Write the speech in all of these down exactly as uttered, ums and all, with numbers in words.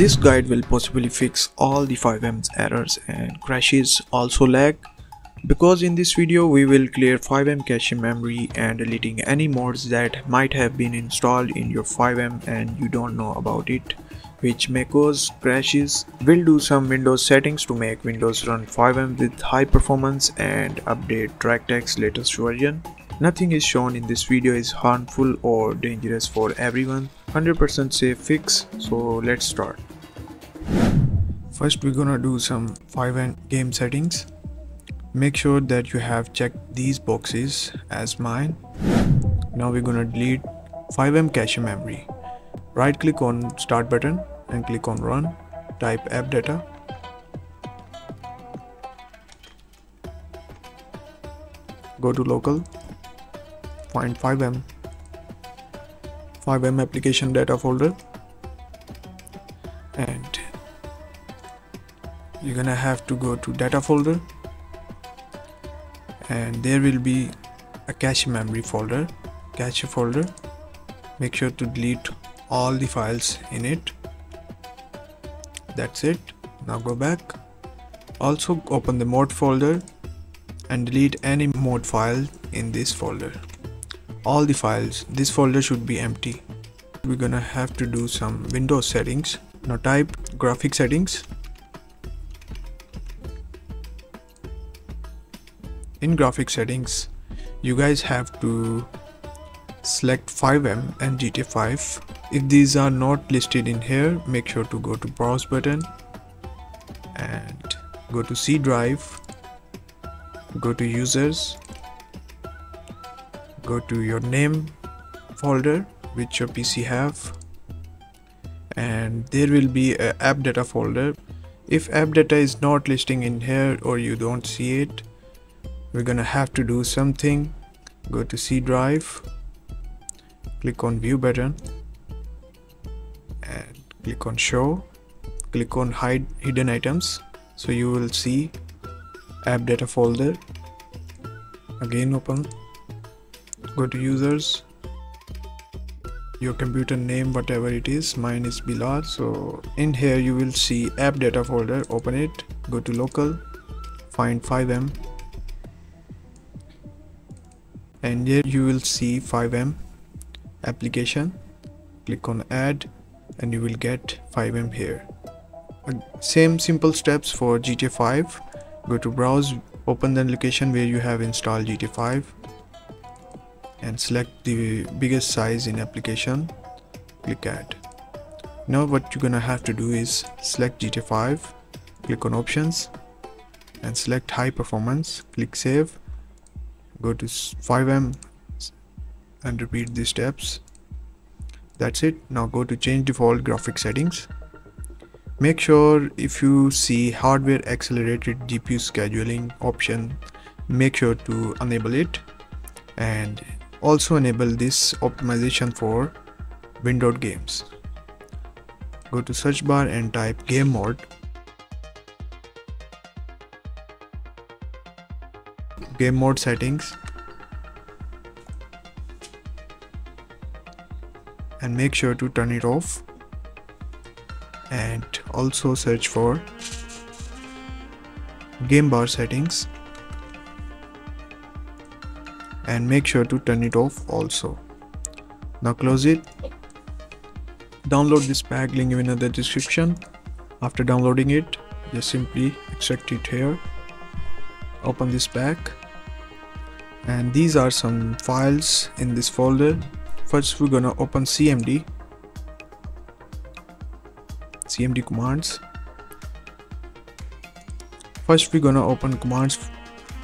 This guide will possibly fix all the FiveM's errors and crashes, also lag, because in this video we will clear FiveM cache memory and deleting any mods that might have been installed in your FiveM and you don't know about it, which may cause crashes. We'll do some Windows settings to make Windows run FiveM with high performance and update DirectX latest version. Nothing is shown in this video is harmful or dangerous for everyone. one hundred percent safe fix, so let's start. First we're gonna do some FiveM game settings. Make sure that you have checked these boxes as mine. Now we're gonna delete FiveM cache memory. Right click on start button and click on run. Type app data. Go to local. Find FiveM, FiveM application data folder, and you're gonna have to go to data folder, and there will be a cache memory folder, cache folder. Make sure to delete all the files in it. That's it. Now go back. Also open the mod folder and delete any mod file in this folder. All the files, this folder should be empty. We're gonna have to do some Windows settings. Now type graphic settings. In graphic settings, you guys have to select FiveM and G T A five. If these are not listed in here, make sure to go to browse button and go to C drive, go to users, go to your name folder which your P C have, and there will be a app data folder. If app data is not listing in here or you don't see it, we're gonna have to do something. Go to C drive, click on view button and click on show, click on hide hidden items, so you will see app data folder. Again open, go to users, your computer name, whatever it is, mine is Bilal. So in here you will see app data folder, open it, go to local, find FiveM, and here you will see FiveM application. Click on add and you will get FiveM here. Same simple steps for G T A five. Go to browse, open the location where you have installed G T A five and select the biggest size in application, click add. Now what you're gonna have to do is select G T A five, click on options and select high performance, click save, go to FiveM and repeat these steps. That's it. Now go to change default graphic settings. Make sure if you see hardware accelerated G P U scheduling option, make sure to enable it, and also enable this optimization for windowed games. Go to search bar and type game mode. Game mode settings, and make sure to turn it off, and also search for game bar settings and make sure to turn it off also. Now close it. Download this pack, link in the description. After downloading it, just simply extract it here. Open this pack, and these are some files in this folder. First we're gonna open C M D, C M D commands. First we're gonna open commands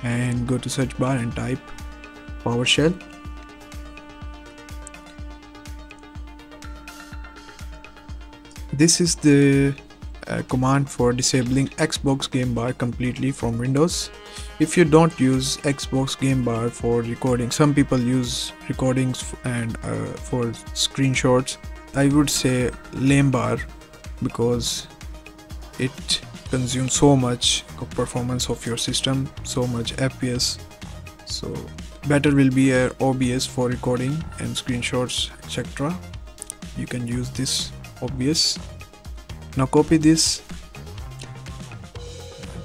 and go to search bar and type PowerShell. This is the uh, command for disabling Xbox game bar completely from Windows. If you don't use Xbox game bar for recording, some people use recordings and uh, for screenshots, I would say lame bar, because it consumes so much of performance of your system, so much F P S. So better will be a O B S for recording and screenshots, et cetera. You can use this O B S. Now copy this,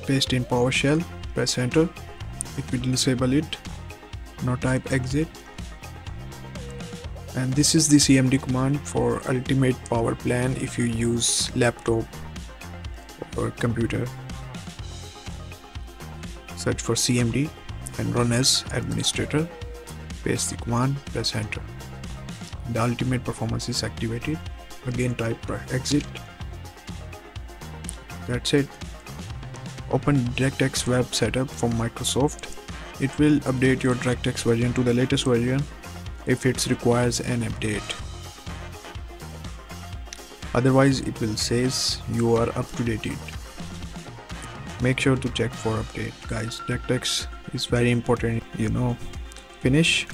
paste in PowerShell, press enter, it will disable it. Now type exit, and this is the C M D command for ultimate power plan if you use laptop or computer. Search for C M D and run as administrator, paste the command, press enter. The ultimate performance is activated. Again type exit. That's it. Open DirectX web setup from Microsoft. It will update your DirectX version to the latest version if it requires an update. Otherwise it will say you are up to date. Make sure to check for update, guys. DirectX is very important, you know. Finish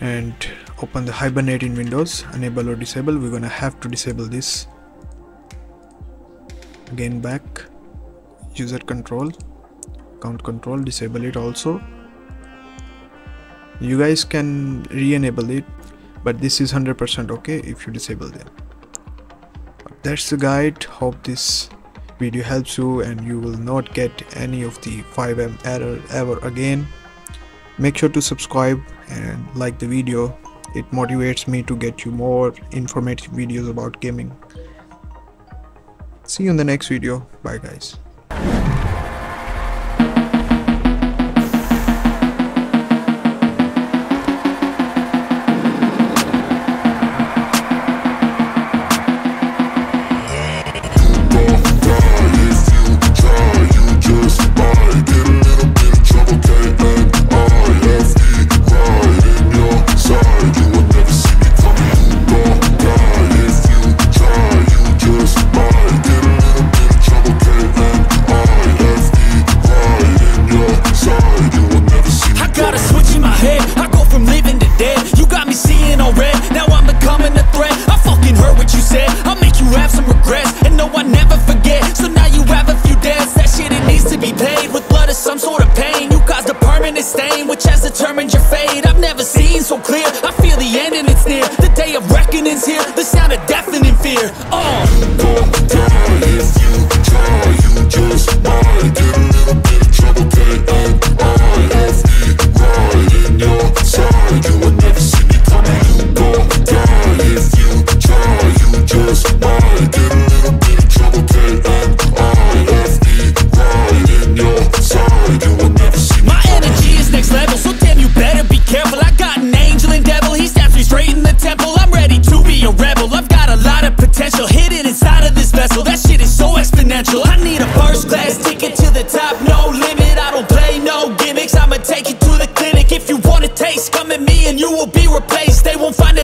and open the Hibernate in Windows. Enable or disable. We're gonna have to disable this. Again back, user control, account control, disable it also. You guys can re-enable it, but this is one hundred percent okay if you disable them. That's the guide. Hope this video helps you and you will not get any of the FiveM error ever again. Make sure to subscribe and like the video. It motivates me to get you more informative videos about gaming. See you in the next video. Bye guys. So clear, I feel the end and it's near. The day of reckoning's here. The sound of deafening fear. Oh, don't die if you try. You just might get a little bit of trouble. K N I F E, right in your side. You will never see me coming. Don't die if you try. You just might get a little bit of trouble. K N I F E, right in your side. You will never see me. My energy is next level, so damn you better be careful. I got an angel and devil, he steps me straight in the temple. I'm ready to be a rebel, I've got a lot of potential hidden inside of this vessel. That shit is so exponential. I need a first class ticket to the top, no limit. I don't play no gimmicks, I'ma take you to the clinic. If you wanna taste, come at me and you will be replaced. They won't find a